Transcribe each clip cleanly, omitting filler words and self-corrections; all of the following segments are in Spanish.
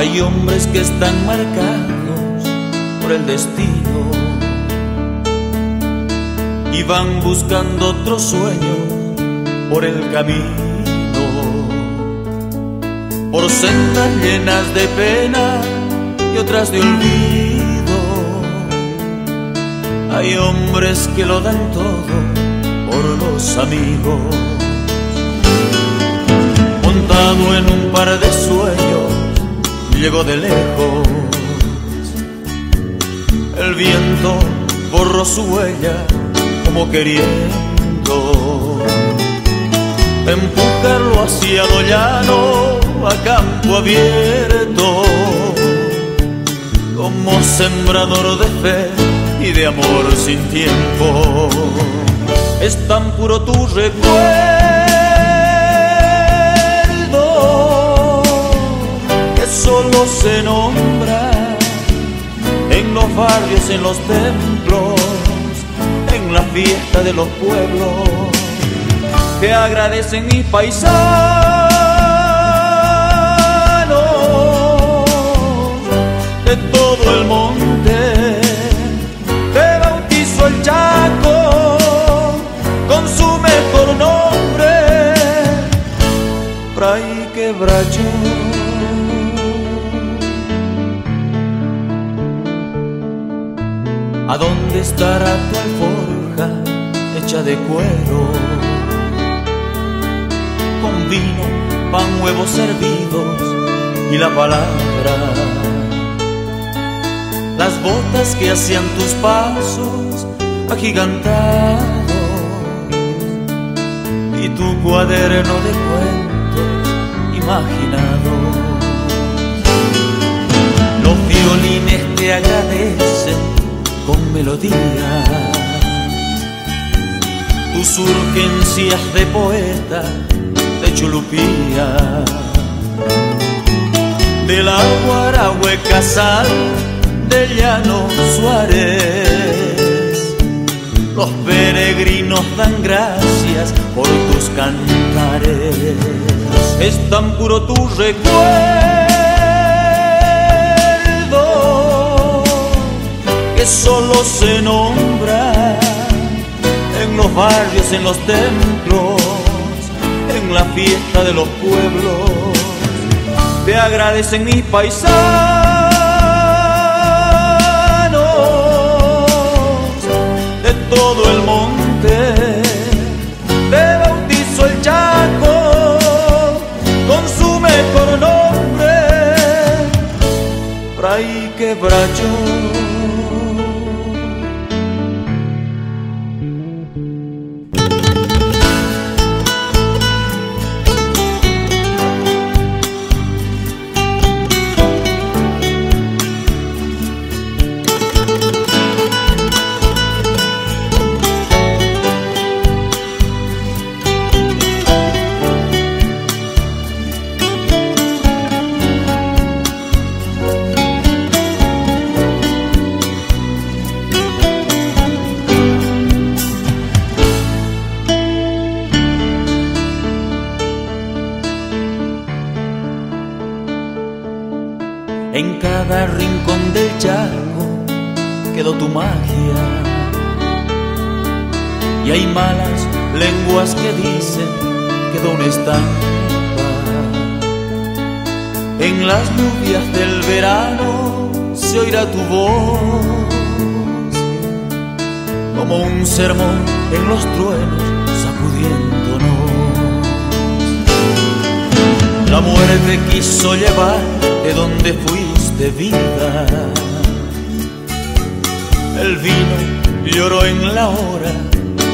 Hay hombres que están marcados por el destino y van buscando otro sueño por el camino, por sendas llenas de pena y otras de olvido. Hay hombres que lo dan todo por los amigos, montado en un par de sueños. Llegó de lejos, el viento borró su huella como queriendo empujarlo hacia lo llano, a campo abierto, como sembrador de fe y de amor sin tiempo. Es tan puro tu recuerdo, solo se nombra en los barrios, en los templos, en la fiesta de los pueblos. Te agradecen mis paisanos de todo el monte. Te bautizó el Chaco con su mejor nombre, Rey Quebracho. ¿A dónde estará tu alforja hecha de cuero, con vino, pan, huevos servidos y la palabra? Las botas que hacían tus pasos agigantados y tu cuaderno de cuentos imaginados. Los violines te agradecen con melodía, tus urgencias de poeta, de chulupía, del agua Huecasal, del llano Suárez. Los peregrinos dan gracias por tus cantares. Es tan puro tu recuerdo, que solo se nombra en los barrios, en los templos, en la fiesta de los pueblos. Te agradecen mis paisanos de todo el monte. Te bautizó el Chaco con su mejor nombre, Rey Quebracho. En cada rincón del Chaco quedó tu magia, y hay malas lenguas que dicen quedó una estampa. En las lluvias del verano se oirá tu voz como un sermón en los truenos sacudiéndonos. La muerte quiso llevar de donde fuiste vida, el vino lloró en la hora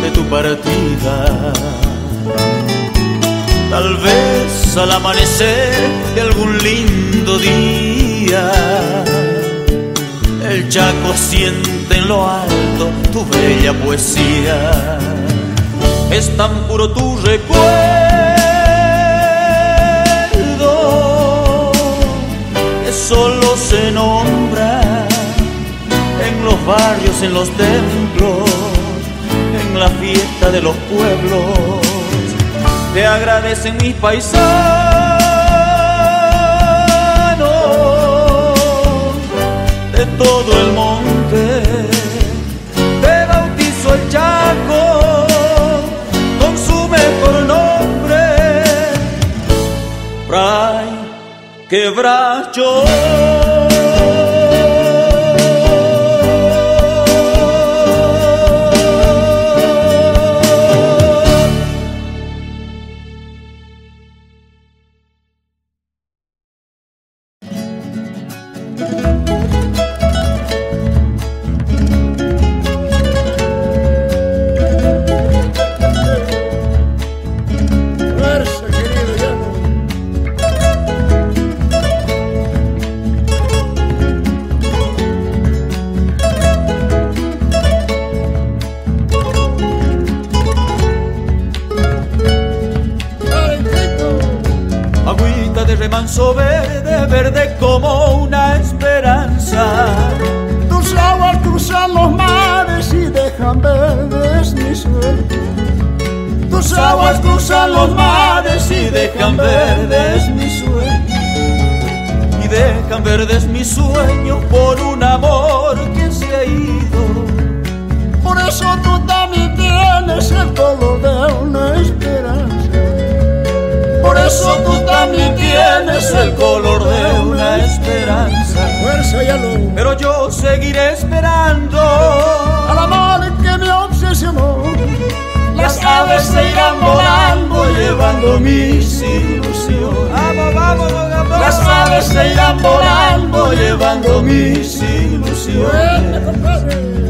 de tu partida. Tal vez al amanecer de algún lindo día, el Chaco siente en lo alto tu bella poesía. Es tan puro tu recuerdo, solo se nombra en los barrios, en los templos, en la fiesta de los pueblos. Te agradecen mis paisanos de todo el monte. Te bautizó el Chaco con su mejor nombre, Rey Quebracho. Verde, verde como una esperanza. Tus aguas cruzan los mares y dejan verdes mis suerte. Tus aguas cruzan los mares y dejan verdes mis sueños. Y dejan verdes mis sueños por un amor que se ha ido. Por eso tú también tienes el color de una esperanza. Por eso tú también tienes el color de una esperanza. Fuerza y alumno. Pero yo seguiré esperando al amor que me obsesionó. Las aves se irán volando llevando mis ilusiones. Vamos, vamos, vamos. Las aves se irán volando llevando mis ilusiones.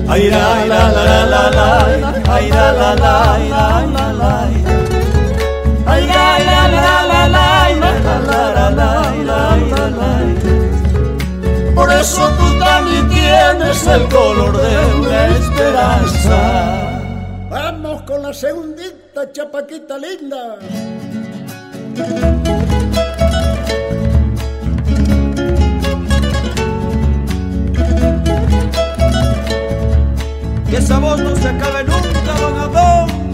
Ay, la, la, la, la, la, ay, la, la, la, la, la. Ay, la, la, la, la, la, la, la, la. Por eso tú también tienes el color de una esperanza. Vamos con la segundita, chapaquita linda. Que esa voz no se acabe nunca, don Adón.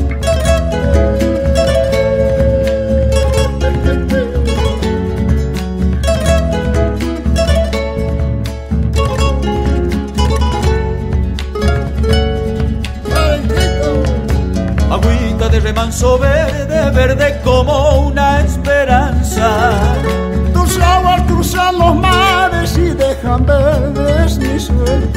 De remanso verde, verde como una esperanza. Tus aguas cruzan los mares y dejan verdes mis sueños.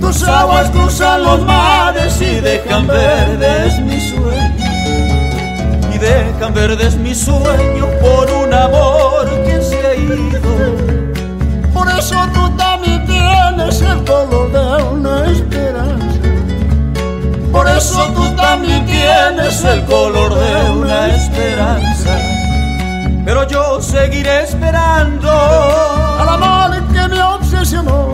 Tus aguas cruzan los mares y dejan verdes mis sueños. Y dejan verdes mis sueños por un amor que se ha ido. Por eso tú también tienes el color de una esperanza. Por eso tú también tienes el color de una esperanza. Pero yo seguiré esperando al amor que me obsesionó.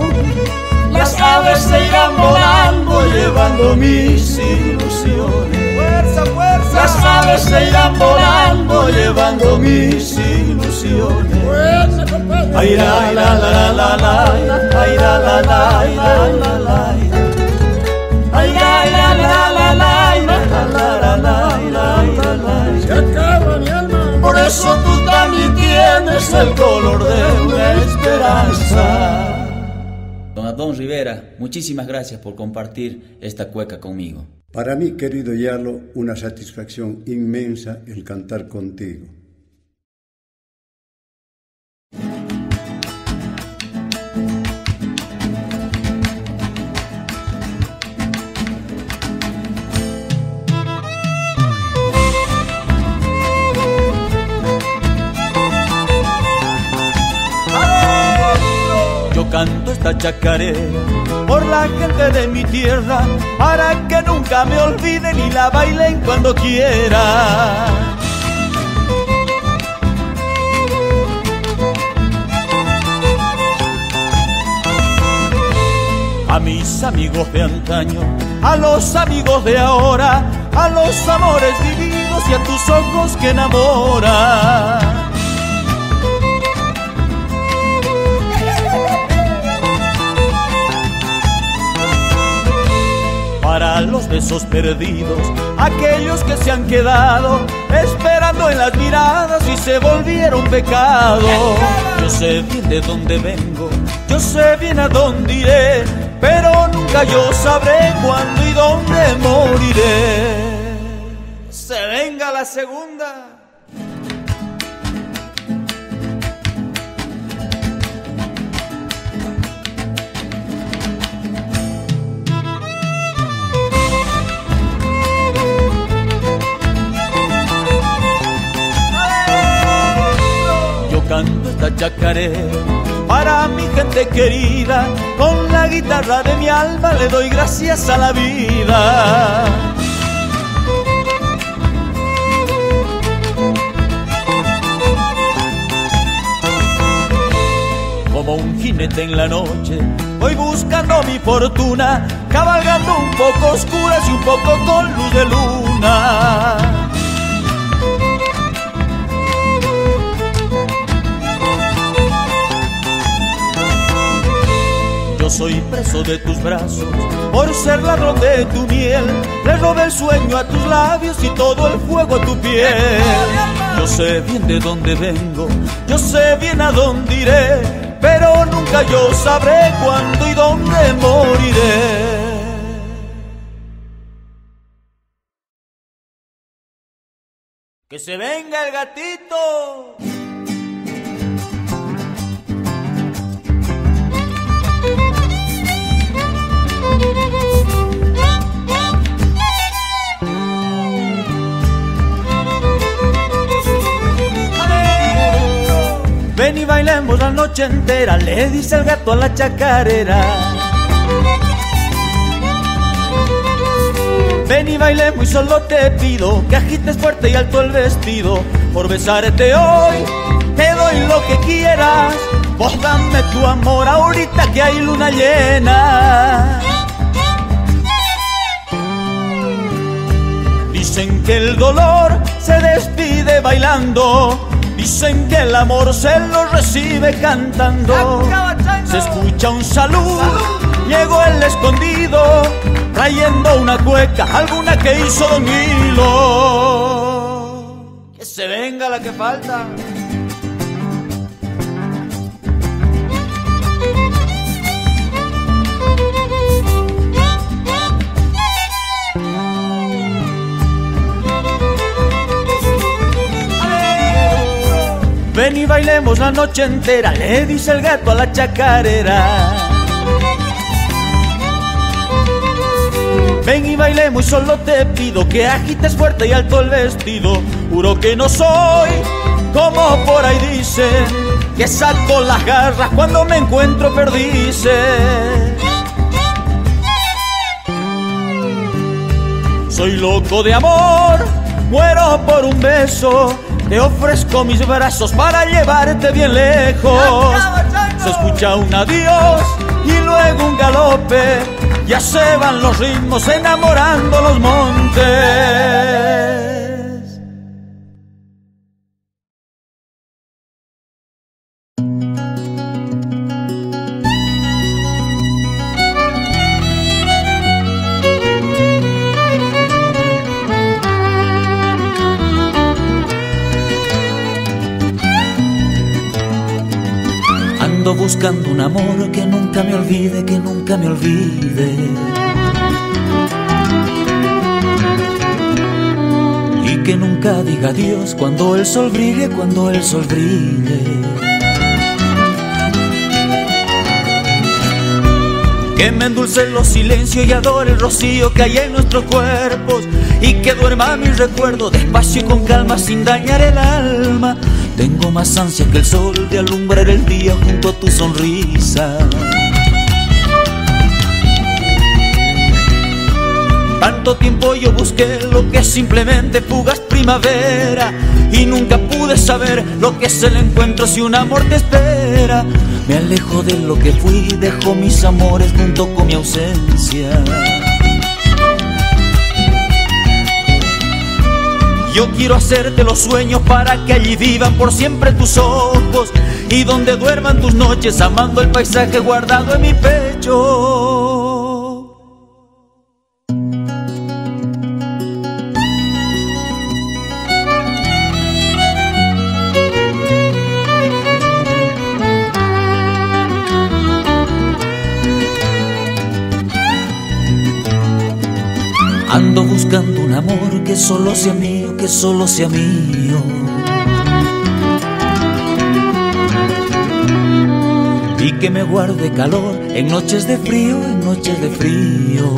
Las aves se irán volando llevando mis ilusiones. Fuerza, fuerza. Las aves se irán volando llevando mis ilusiones. Fuerza, compadre. Ay, la, la, la, la, la. Ay, la, la, la, la, la. Ay, la, la, la, la, la, la, la, la. Se acaba mi alma. Por eso tú también tienes el color de una esperanza. Don Rivera, muchísimas gracias por compartir esta cueca conmigo. Para mí, querido Yalo, una satisfacción inmensa el cantar contigo. Canto esta chacarera por la gente de mi tierra, para que nunca me olviden y la bailen cuando quiera. A mis amigos de antaño, a los amigos de ahora, a los amores vividos y a tus ojos que enamoran. Para los besos perdidos, aquellos que se han quedado esperando en las miradas y se volvieron pecado. Yo sé bien de dónde vengo, Yo sé bien a dónde iré, pero nunca yo sabré cuándo y dónde moriré. Se venga la segunda. Canto esta chacarera para mi gente querida, con la guitarra de mi alma le doy gracias a la vida. Como un jinete en la noche voy buscando mi fortuna, cabalgando un poco oscuras y un poco con luz de luna. Yo soy preso de tus brazos, por ser ladrón de tu miel, le robé el sueño a tus labios y todo el fuego a tu piel. Yo sé bien de dónde vengo, yo sé bien a dónde iré, pero nunca yo sabré cuándo y dónde moriré. ¡Que se venga el gatito! Ven y bailemos la noche entera, le dice el gato a la chacarera. Ven y bailemos y solo te pido que agites fuerte y alto el vestido. Por besarte hoy te doy lo que quieras, vos dame tu amor ahorita que hay luna llena. Dicen que el dolor se despide bailando, dicen que el amor se lo recibe cantando. Se escucha un saludo, llegó el escondido, trayendo una cueca, alguna que hizo Don Hilo. Que se venga la que falta. Ven y bailemos la noche entera, le dice el gato a la chacarera. Ven y bailemos y solo te pido que agites fuerte y alto el vestido. Juro que no soy como por ahí dicen, que saco las garras cuando me encuentro perdices. Soy loco de amor, muero por un beso, te ofrezco mis brazos para llevarte bien lejos. Se escucha un adiós y luego un galope, ya se van los ritmos enamorando los montes. Buscando un amor que nunca me olvide, que nunca me olvide, y que nunca diga adiós cuando el sol brille, cuando el sol brille. Que me endulce los silencios y adore el rocío que hay en nuestros cuerpos, y que duerma mi recuerdo despacio y con calma sin dañar el alma. Tengo más ansia que el sol de alumbrar el día junto a tu sonrisa. Tanto tiempo yo busqué lo que es simplemente fugaz primavera, y nunca pude saber lo que es el encuentro si un amor te espera. Me alejo de lo que fui, dejo mis amores junto con mi ausencia. Yo quiero hacerte los sueños para que allí vivan por siempre tus ojos, y donde duerman tus noches amando el paisaje guardado en mi pecho. un amor que solo sea mío, que solo sea mío. Y que me guarde calor en noches de frío, en noches de frío.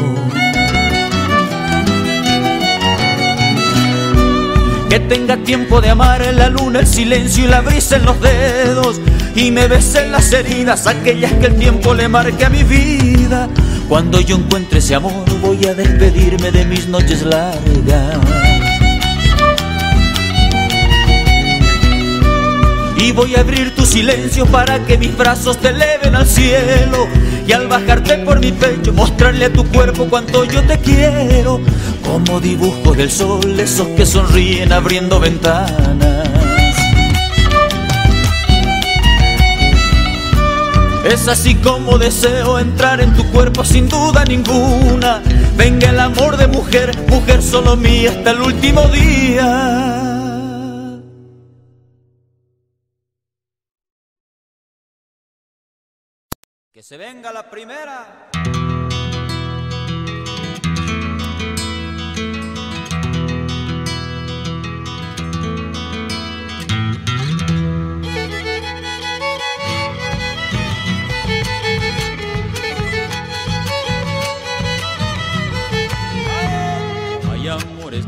Que tenga tiempo de amar en la luna, el silencio y la brisa en los dedos. Y me besen las heridas, aquellas que el tiempo le marque a mi vida. Cuando yo encuentre ese amor voy a despedirme de mis noches largas. Y voy a abrir tu silencio para que mis brazos te eleven al cielo. Y al bajarte por mi pecho mostrarle a tu cuerpo cuánto yo te quiero. Como dibujos del sol, esos que sonríen abriendo ventanas. Es así como deseo entrar en tu cuerpo sin duda ninguna. Venga el amor de mujer, mujer solo mía hasta el último día. Que se venga la primera.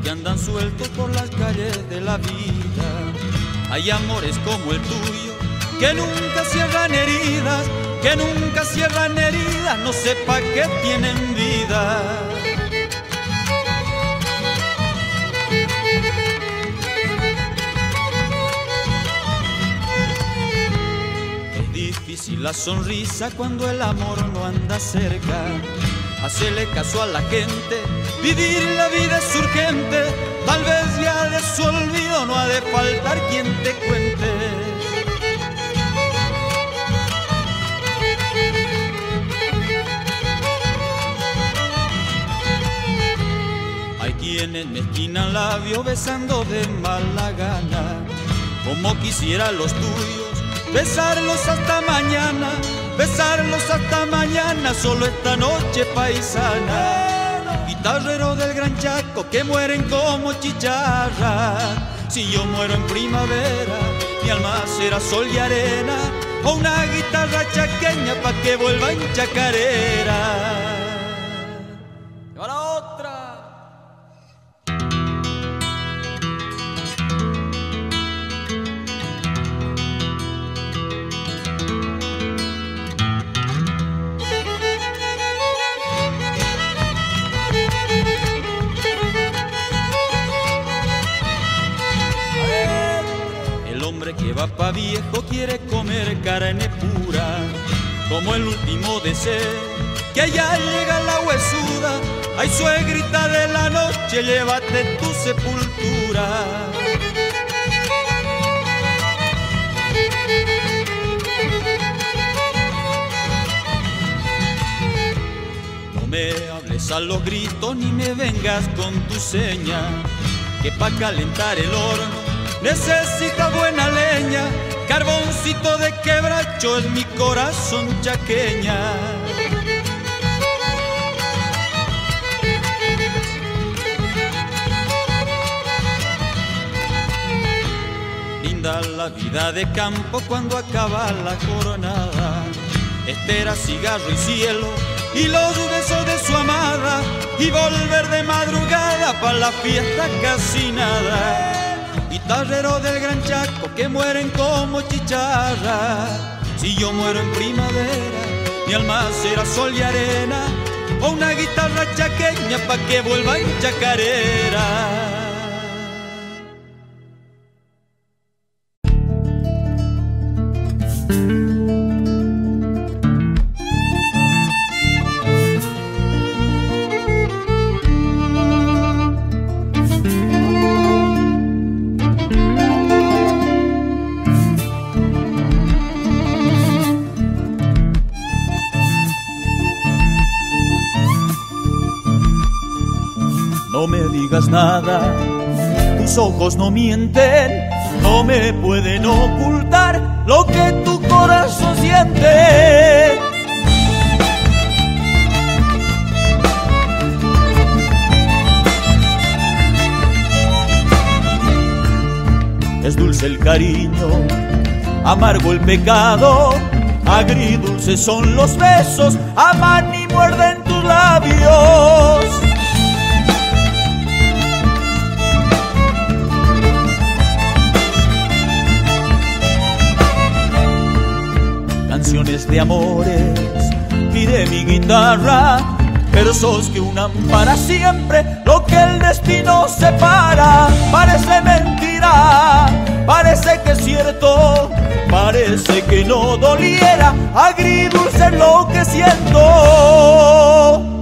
Que andan sueltos por las calles de la vida. Hay amores como el tuyo que nunca cierran heridas, que nunca cierran heridas. No sé pa' qué tienen vida. Es difícil la sonrisa cuando el amor no anda cerca. Hacerle caso a la gente, vivir la vida es urgente. Tal vez ya de su olvido no ha de faltar quien te cuente. Hay quienes mezquinan labios besando de mala gana. Como quisiera los tuyos, besarlos hasta mañana. Besarlos hasta mañana, solo esta noche paisana. Guitarrero del Gran Chaco que mueren como chicharra. Si yo muero en primavera, mi alma será sol y arena. O una guitarra chaqueña pa' que vuelva en chacarera. ¡Y ahora otra! Que va pa' viejo quiere comer carne pura. Como el último deseo que ya llega la huesuda. Ay, suegrita de la noche, llévate tu sepultura. No me hables a los gritos ni me vengas con tu seña, que pa' calentar el horno necesita buena leña. Carboncito de Quebracho es mi corazón chaqueña. Linda la vida de campo cuando acaba la jornada. Estera, cigarro y cielo y los besos de su amada. Y volver de madrugada pa' la fiesta casi nada. Guitarrero del Gran Chaco que mueren como chicharra. Si yo muero en primavera, mi alma será sol y arena. O una guitarra chaqueña pa' que vuelva en chacarera. Nada, tus ojos no mienten, no me pueden ocultar lo que tu corazón siente. es dulce el cariño, amargo el pecado, agridulces son los besos, aman y muerden tus labios. Canciones de amores, pide mi guitarra, versos que unan para siempre lo que el destino separa. Parece mentira, parece que es cierto, parece que no doliera, agridulce lo que siento.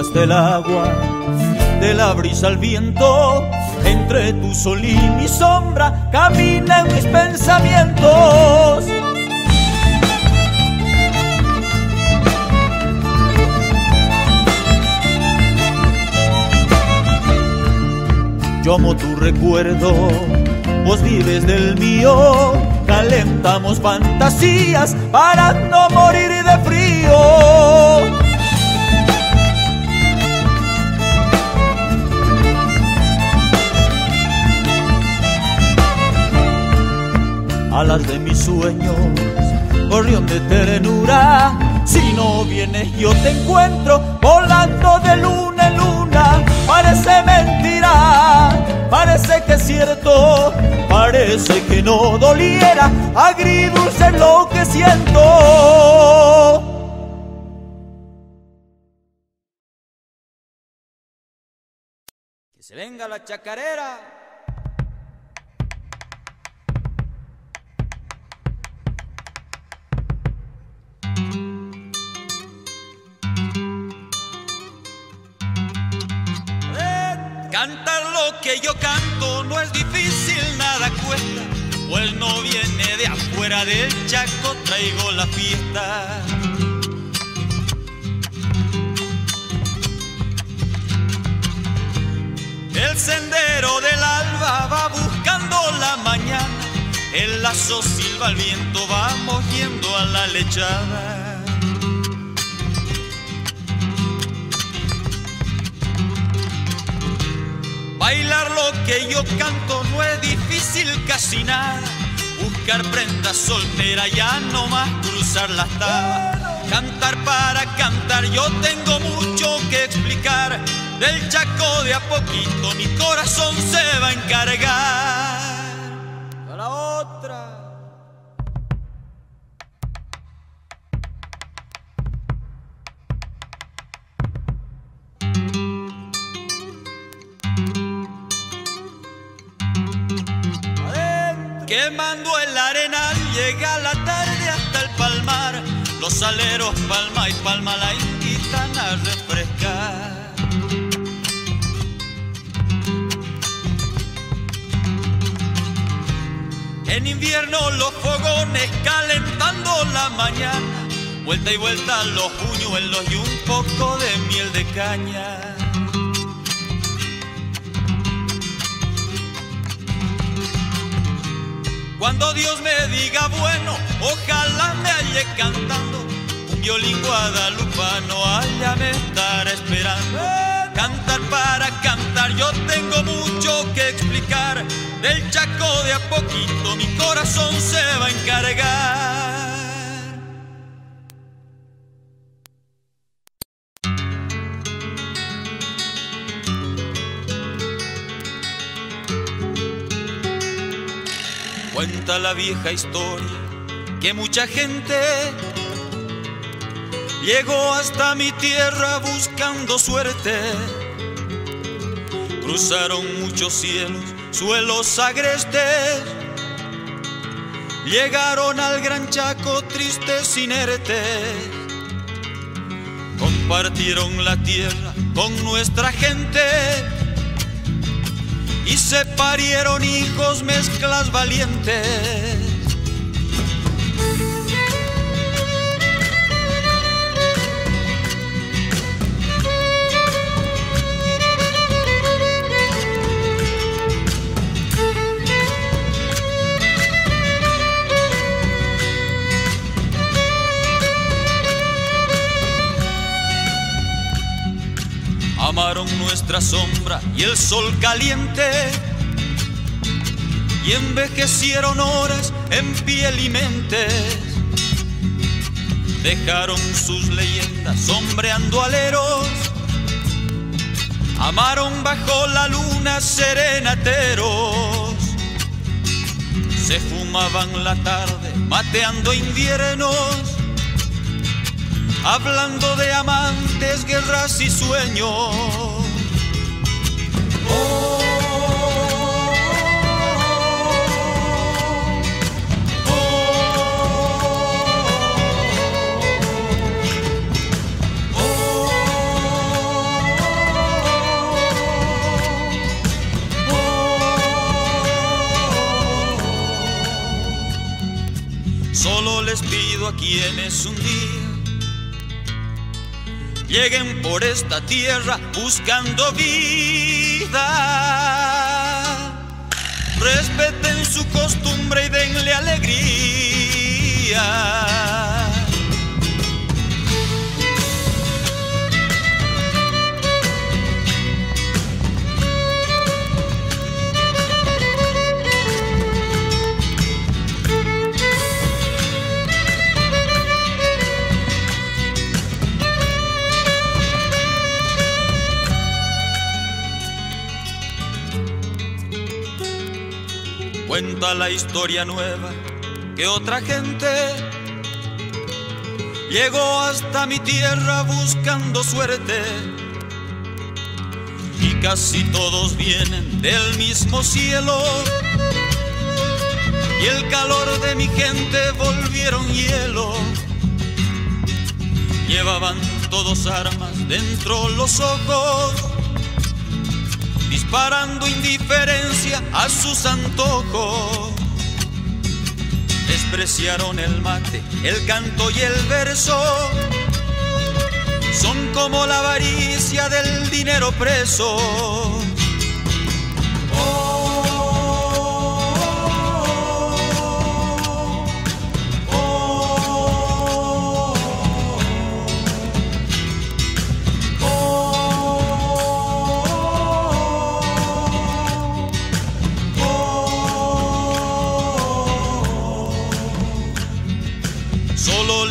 Hasta el agua, de la brisa al viento, entre tu sol y mi sombra, caminan mis pensamientos. Yo amo tu recuerdo, vos vives del mío, calentamos fantasías para no morir de frío. Alas de mis sueños, gorrión de ternura, si no vienes yo te encuentro volando de luna en luna. Parece mentira, parece que es cierto, parece que no doliera, agridulce es lo que siento. Que se venga la chacarera. Cantar lo que yo canto no es difícil, nada cuesta, pues no viene de afuera del Chaco, traigo la fiesta. El sendero del alba va buscando la mañana, el lazo silba al viento, vamos yendo a la lechada. Bailar lo que yo canto no es difícil casi nada, buscar prendas solteras ya no más cruzar las tablas. Cantar para cantar yo tengo mucho que explicar, del Chaco de a poquito mi corazón se va a encargar. A la otra. Quemando el arenal, llega la tarde hasta el palmar, los aleros Palma y Palma la invitan a refrescar. En invierno los fogones calentando la mañana, vuelta y vuelta los buñuelos y un poco de miel de caña. Cuando Dios me diga bueno, ojalá me halle cantando, un violín guadalupano allá me estará esperando. Cantar para cantar, yo tengo mucho que explicar, del Chaco de a poquito mi corazón se va a encargar. Cuenta la vieja historia que mucha gente llegó hasta mi tierra buscando suerte. Cruzaron muchos cielos, suelos agrestes, llegaron al Gran Chaco tristes, inertes. Compartieron la tierra con nuestra gente y se parieron hijos, mezclas valientes. nuestra sombra y el sol caliente, y envejecieron horas en piel y mentes. Dejaron sus leyendas sombreando aleros, amaron bajo la luna serenateros. Se fumaban la tarde mateando inviernos, hablando de amantes, guerras y sueños. Oh. Solo les pido a quienes un día lleguen por esta tierra buscando vida, respeten su costumbre y denle alegría. Cuenta la historia nueva que otra gente llegó hasta mi tierra buscando suerte, y casi todos vienen del mismo cielo, y el calor de mi gente volvieron hielo. Llevaban todos armas dentro los ojos, disparando indiferencia a sus antojos. Despreciaron el mate, el canto y el verso, son como la avaricia del dinero preso. Oh.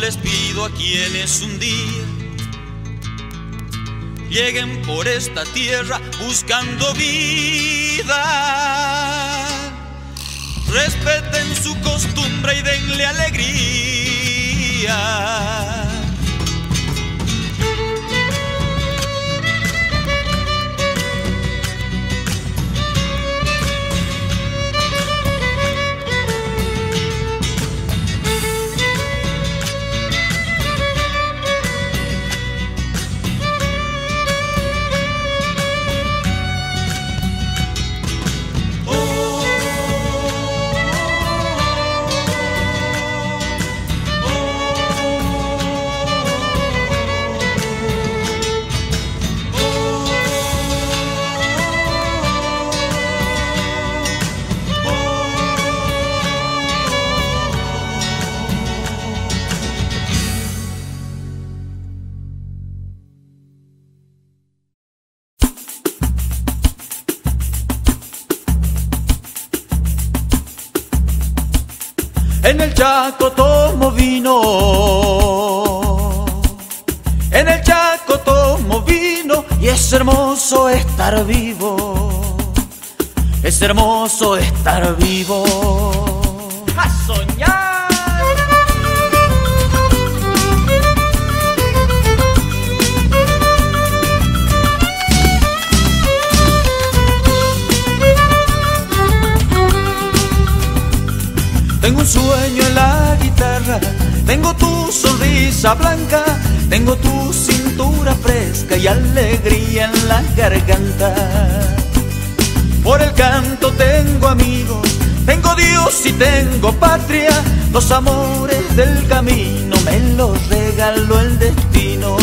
Les pido a quienes un día lleguen por esta tierra buscando vida, respeten su costumbre y denle alegría. En el Chaco tomo vino, en el Chaco tomo vino, y es hermoso estar vivo, es hermoso estar vivo. ¡A soñar! Tengo un sueño en la guitarra, tengo tu sonrisa blanca, tengo tu cintura fresca y alegría en la garganta. Por el canto tengo amigos, tengo Dios y tengo patria, los amores del camino me los regaló el destino.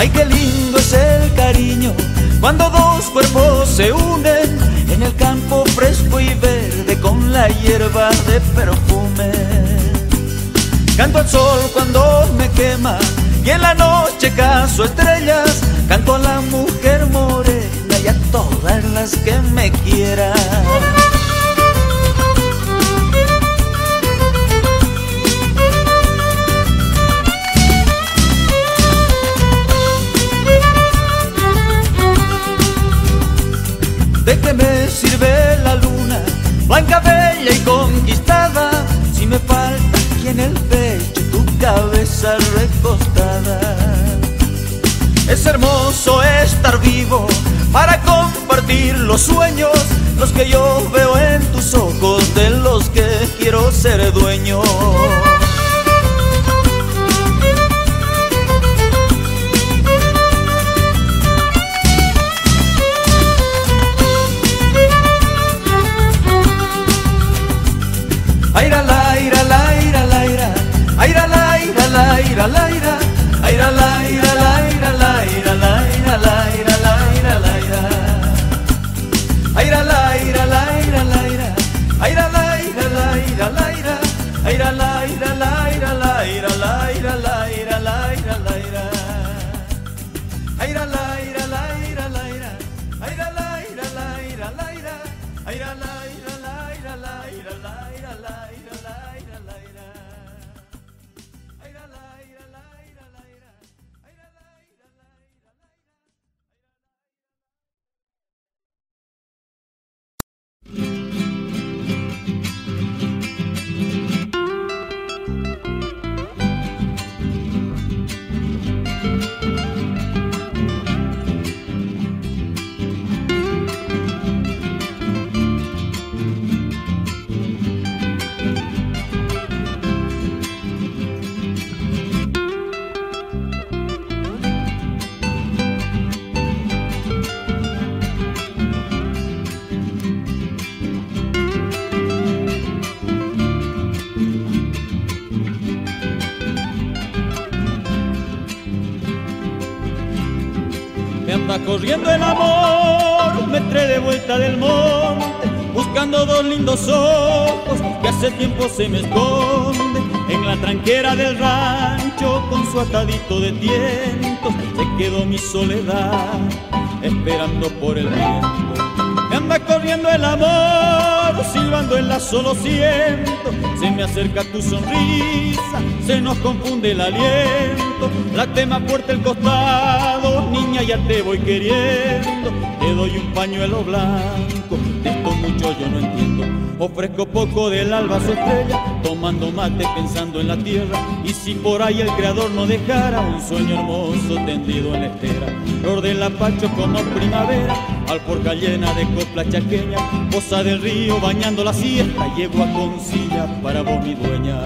Ay, qué lindo es el cariño cuando dos cuerpos se unen, lleva de perfume. Canto al sol cuando me quema y en la noche cazo estrellas. Canto a la mujer morena y a todas las que me quieran. ¿De qué me sirve la luna, blanca, bella y conquistada, si me falta aquí en el pecho tu cabeza recostada? Es hermoso estar vivo para compartir los sueños, los que yo veo en tus ojos, de los que quiero ser dueño. Aira la ira la ira la ira, aira la ira la ira la ira, aira la ira la ira la ira la ira la ira la ira la ira, aira la ira la ira la ira, aira la ira la ira la ira, aira la ira la ira la ira la ira la ira la ira la ira, aira la ira la ira la ira, aira la ira la ira la ira, aira la ira la ira la ira la ira la ira la ira la ira. Corriendo el amor, me trae de vuelta del monte, buscando dos lindos ojos que hace tiempo se me esconden. En la tranquera del rancho, con su atadito de tientos, se quedó mi soledad, esperando por el viento. Me anda corriendo el amor, silbando el lazo lo siento, se me acerca tu sonrisa, se nos confunde el aliento, late más fuerte el costado. Niña, ya te voy queriendo, te doy un pañuelo blanco, de esto mucho yo no entiendo. Ofrezco poco del alba a su estrella, tomando mate pensando en la tierra. Y si por ahí el creador no dejara un sueño hermoso tendido en la estera, flor del apacho como primavera, alforja llena de copla chaqueña, poza del río bañando la siesta, llego a Concilla para vos mi dueña.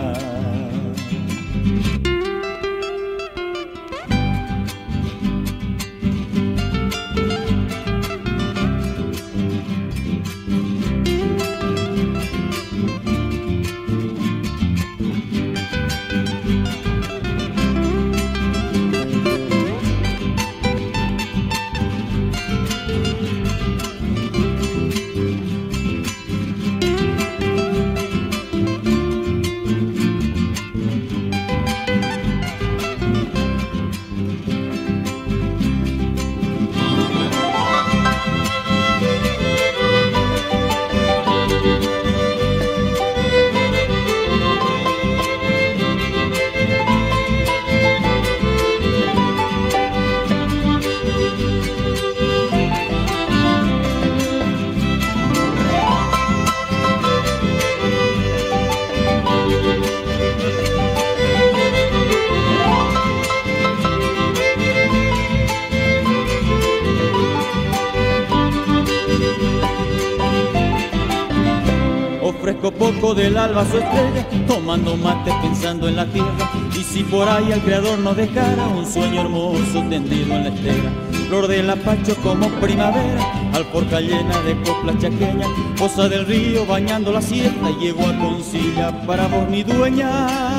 Poco del alba a su estrella, tomando mate pensando en la tierra. Y si por ahí el creador nos dejara un sueño hermoso tendido en la estera, flor del apacho como primavera, alforja llena de coplas chaqueñas, poza del río bañando la siesta, llego a Concilla para vos mi dueña.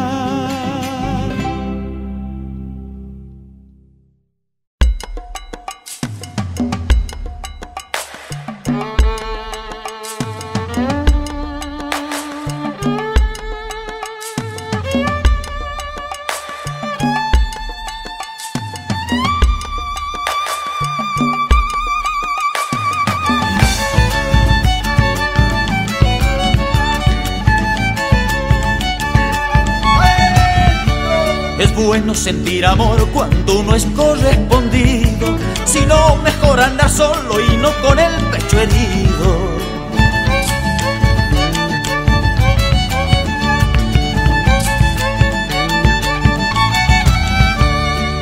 Es bueno sentir amor cuando uno es correspondido, si no mejor andar solo y no con el pecho herido.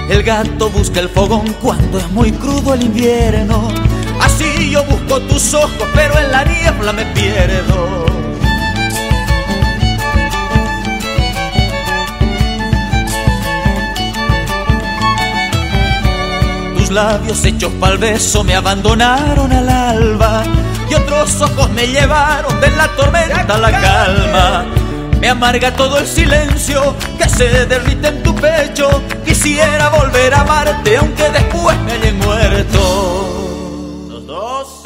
El gato busca el fogón cuando es muy crudo el invierno, así yo busco tus ojos pero en la niebla me pierdo. Tus labios hechos pa'l beso me abandonaron al alba, y otros ojos me llevaron de la tormenta a la calma. Me amarga todo el silencio que se derrite en tu pecho. Quisiera volver a amarte aunque después me hayan muerto. Los dos.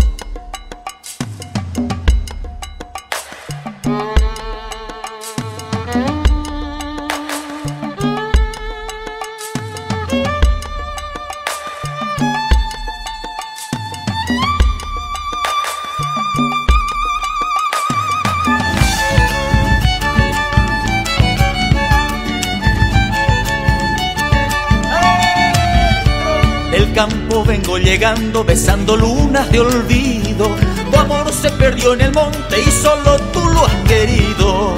Campo vengo llegando, besando lunas de olvido. Tu amor se perdió en el monte y solo tú lo has querido.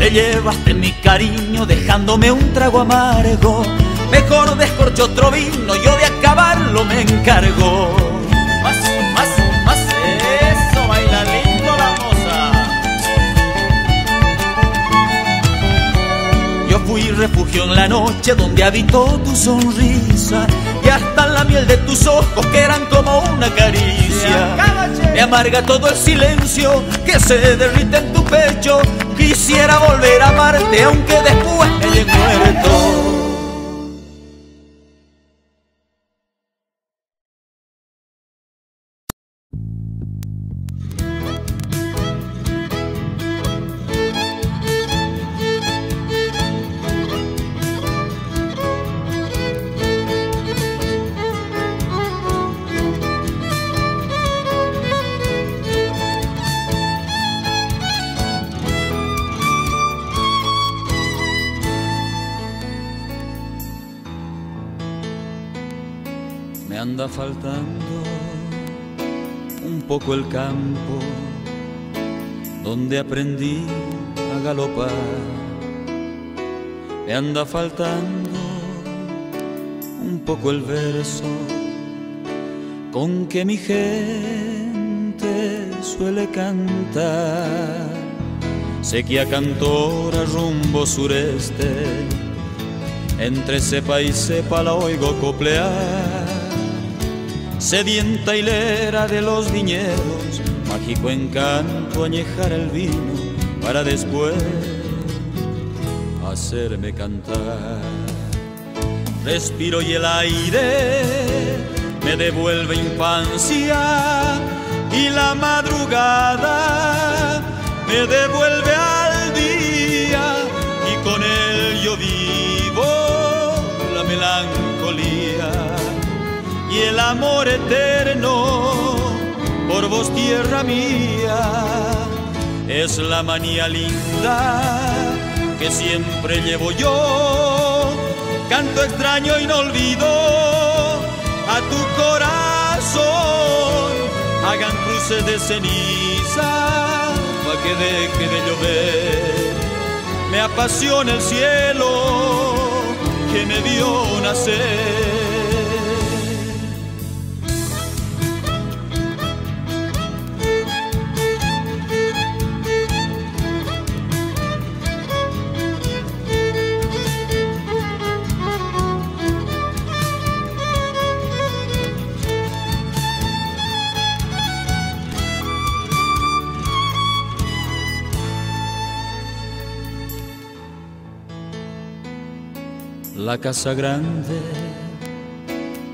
Te llevaste mi cariño dejándome un trago amargo. Mejor descorcho otro vino, yo de acabarlo me encargo. Más, eso, baila lindo la moza. Yo fui refugio en la noche donde habitó tu sonrisa, y hasta la miel de tus ojos que eran como una caricia. Me amarga todo el silencio que se derrite en tu pecho. Quisiera volver a amarte aunque después me haya muerto. Anda faltando un poco el campo donde aprendí a galopar. Me anda faltando un poco el verso con que mi gente suele cantar. Sequía cantora rumbo sureste, entre cepa y cepa la oigo coplear. Sedienta hilera de los viñedos, mágico encanto añejar el vino para después hacerme cantar. Respiro y el aire me devuelve infancia, y la madrugada me devuelve al día, y con él yo vivo la melancolía. Y el amor eterno por vos, tierra mía, es la manía linda que siempre llevo yo. Canto extraño y no olvido a tu corazón. Hagan cruces de ceniza pa' que deje de llover. Me apasiona el cielo que me vio nacer. La casa grande,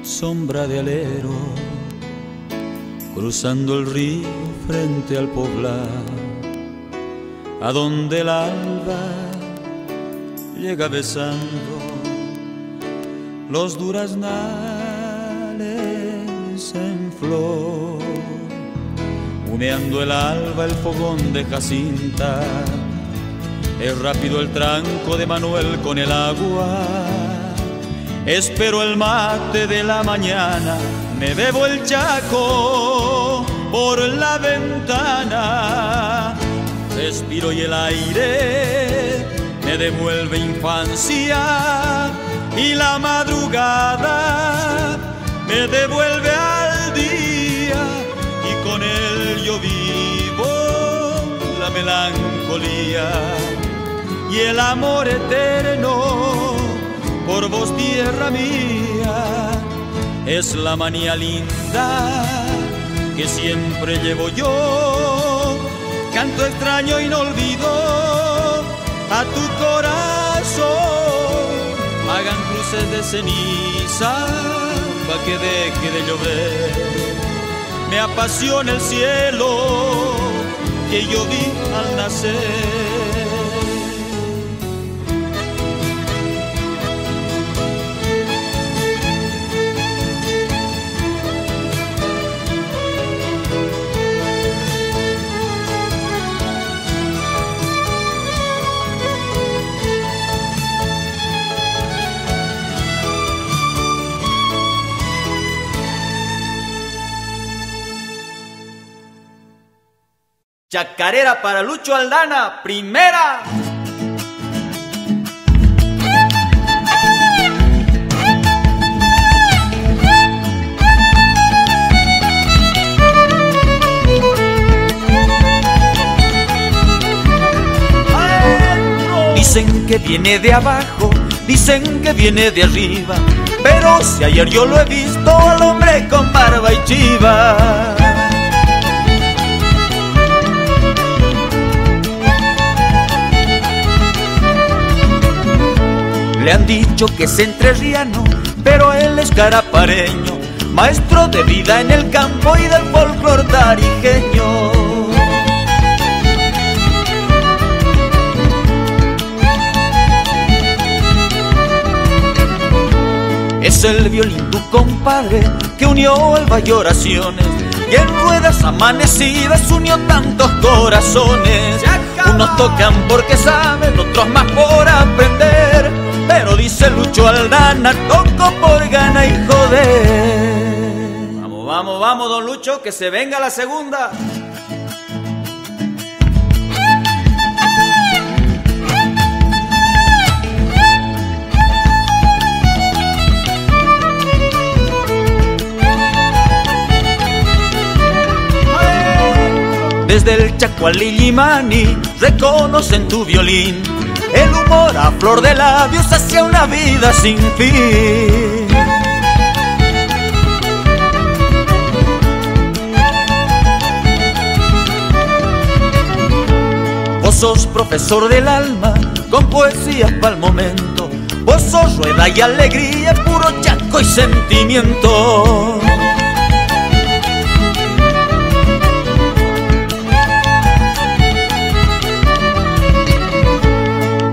sombra de alero, cruzando el río frente al poblado, a donde el alba llega besando los duraznales en flor. humeando el alba el fogón de Jacinta. Es rápido el tranco de Manuel con el agua. Espero el mate de la mañana, me bebo el Chaco por la ventana. Respiro y el aire me devuelve infancia, y la madrugada me devuelve al día, y con él yo vivo la melancolía y el amor eterno por vos, tierra mía. Es la manía linda que siempre llevo yo, canto extraño y no olvido a tu corazón. Hagan cruces de ceniza pa' que deje de llover. Me apasiona el cielo que yo vi al nacer. Chacarera para Lucho Aldana, primera. Dicen que viene de abajo, dicen que viene de arriba, pero si ayer yo lo he visto al hombre con barba y chiva. Le han dicho que es entrerriano, pero él es carapareño, maestro de vida en el campo y del folclor tarijeño. Es el violín tu compadre que unió alba y oraciones, y en ruedas amanecidas unió tantos corazones. Unos tocan porque saben, otros más por aprender, pero dice Lucho Aldana, toco por gana y joder. Vamos, vamos, vamos, don Lucho, que se venga la segunda. Desde el Chaco al Lillimani reconocen tu violín, el humor a flor de labios hacia una vida sin fin. Vos sos profesor del alma, con poesías pa'l momento, vos sos rueda y alegría, puro Chaco y sentimiento.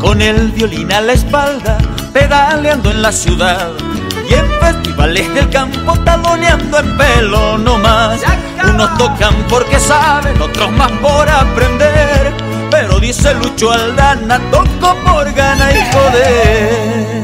Con el violín a la espalda, pedaleando en la ciudad, y en festivales del campo taloneando en pelo nomás. Unos tocan porque saben, otros más por aprender, pero dice Lucho Aldana, toco por gana y poder.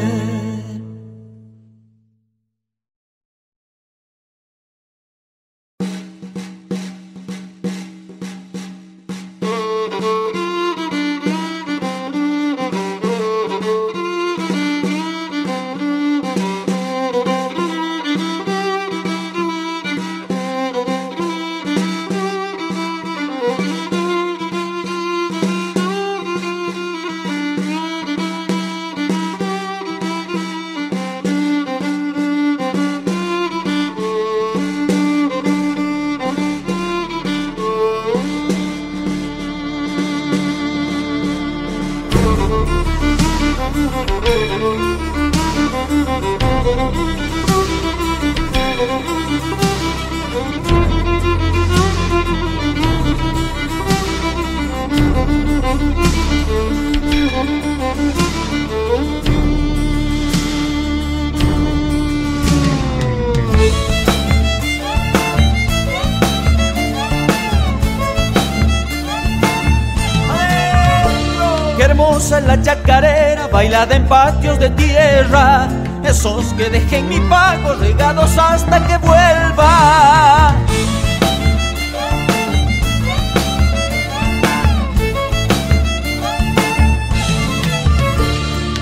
hermosa es la chacarera, bailada en patios de tierra, esos que dejé en mi pago regados hasta que vuelva.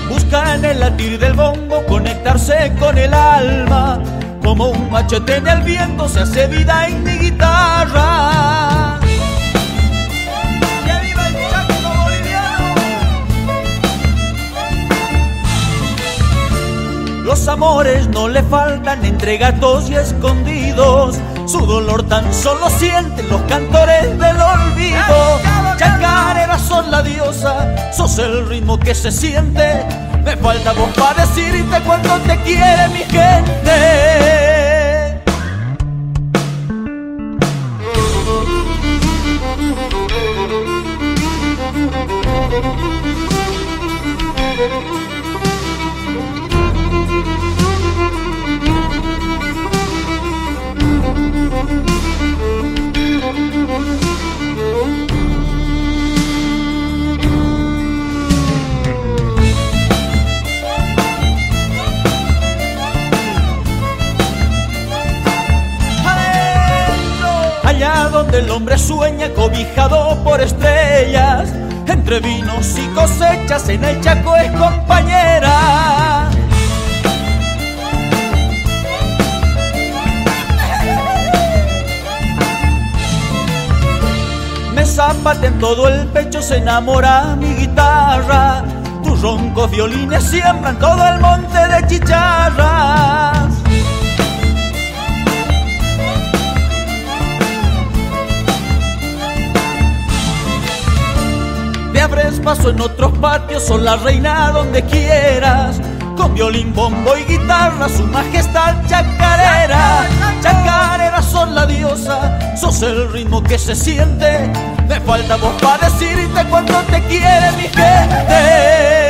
Buscan el latir del bombo, conectarse con el alma, como un machete en el viento se hace vida en mi guitarra. ¡Que viva el chaco boliviano! Los amores no le faltan entre gatos y escondidos, su dolor tan solo sienten los cantores del olvido. Chacareras, sos la diosa, sos el ritmo que se siente, me falta voz para decirte cuánto te quiere mi gente. Allá donde el hombre sueña, cobijado por estrellas, entre vinos y cosechas, en el Chaco es compañera. Me zapate en todo el pecho, se enamora mi guitarra, tus roncos violines siembran todo el monte de chicharras. Abres paso en otros patios, son la reina donde quieras, con violín, bombo y guitarra, su majestad chacarera. Chacarera, sos la diosa, sos el ritmo que se siente, me falta voz para decirte cuánto te quiere mi gente.